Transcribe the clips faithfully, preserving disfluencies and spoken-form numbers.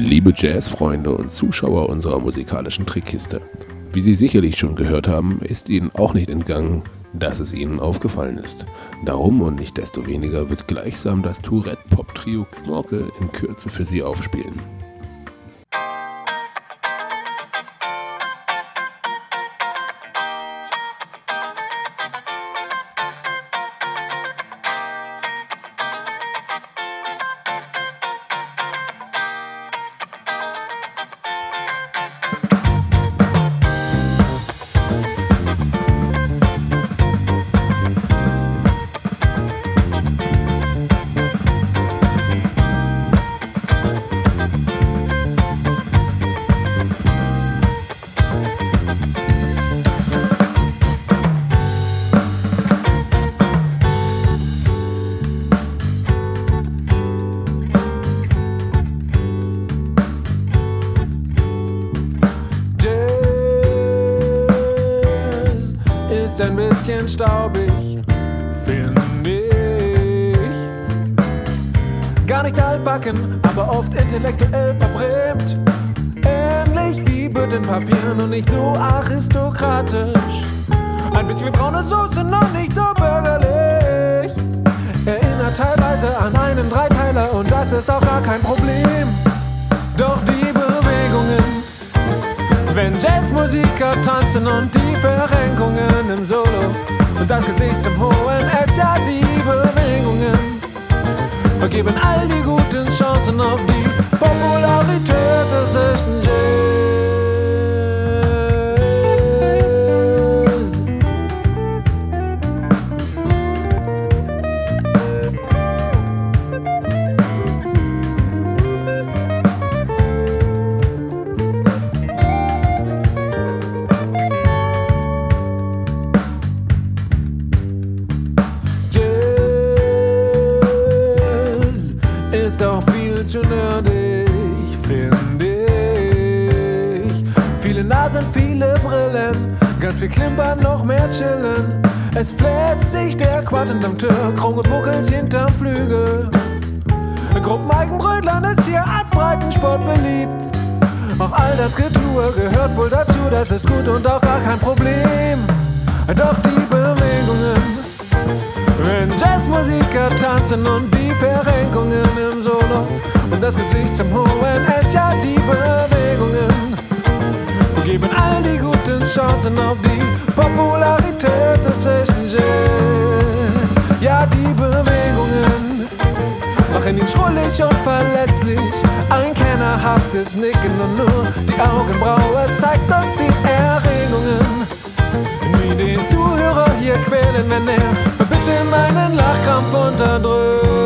Liebe Jazzfreunde und Zuschauer unserer musikalischen Trickkiste, wie Sie sicherlich schon gehört haben, ist Ihnen auch nicht entgangen, dass es Ihnen aufgefallen ist. Darum und nicht desto weniger wird gleichsam das Tourette-Pop-Trio Xnorkle in Kürze für Sie aufspielen. Ein bisschen staubig, finde ich. Gar nicht altbacken, aber oft intellektuell verbrämt. Ähnlich wie Büttenpapier, nur nicht so aristokratisch. Ein bisschen wie braune Soße, noch nicht so bürgerlich. Erinnert teilweise an einen Dreiteiler und das ist auch gar kein Problem. Doch die Bewegungen, wenn Jazzmusiker tanzen und die Verrenkungen im Solo und das Gesicht zum hohen Eck, ja die Bewegungen vergeben all die guten Chancen auf die Popularität des echten Jazz. Doch viel zu nerdig, finde ich. Viele Nasen, viele Brillen, ganz viel Klimpern, noch mehr chillen. Es flätzt sich der Quad hinterm Tür, Krug und Buckels hinterm Flügel. Gruppeneigenbrötlern ist hier als Breitensport beliebt. Auch all das Getue gehört wohl dazu, das ist gut und auch gar kein Problem. Doch die Bewegungen, wenn Jazzmusiker tanzen und die Verrenkungen im Solo und das Gesicht zum hohen Eck, ja die Bewegungen vergeben all die guten Chancen auf die Popularität des echten Jazz. Ja, die Bewegungen machen ihn schrullig und verletzlich, ein kennerhaftes Nicken und nur die Augenbraue zeigt und die Erregungen, die den Zuhörer hier quälen, wenn er in meinen Lachkrampf unterdrückt.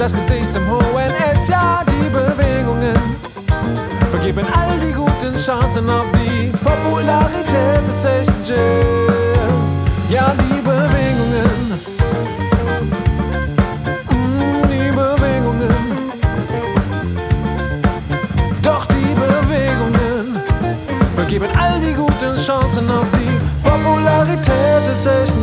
das Gesicht im hohen Edge, ja, die Bewegungen vergeben all die guten Chancen auf die Popularität des echten Jazz. Ja, die Bewegungen, mm, die Bewegungen, doch die Bewegungen vergeben all die guten Chancen auf die Popularität des echten Jazz.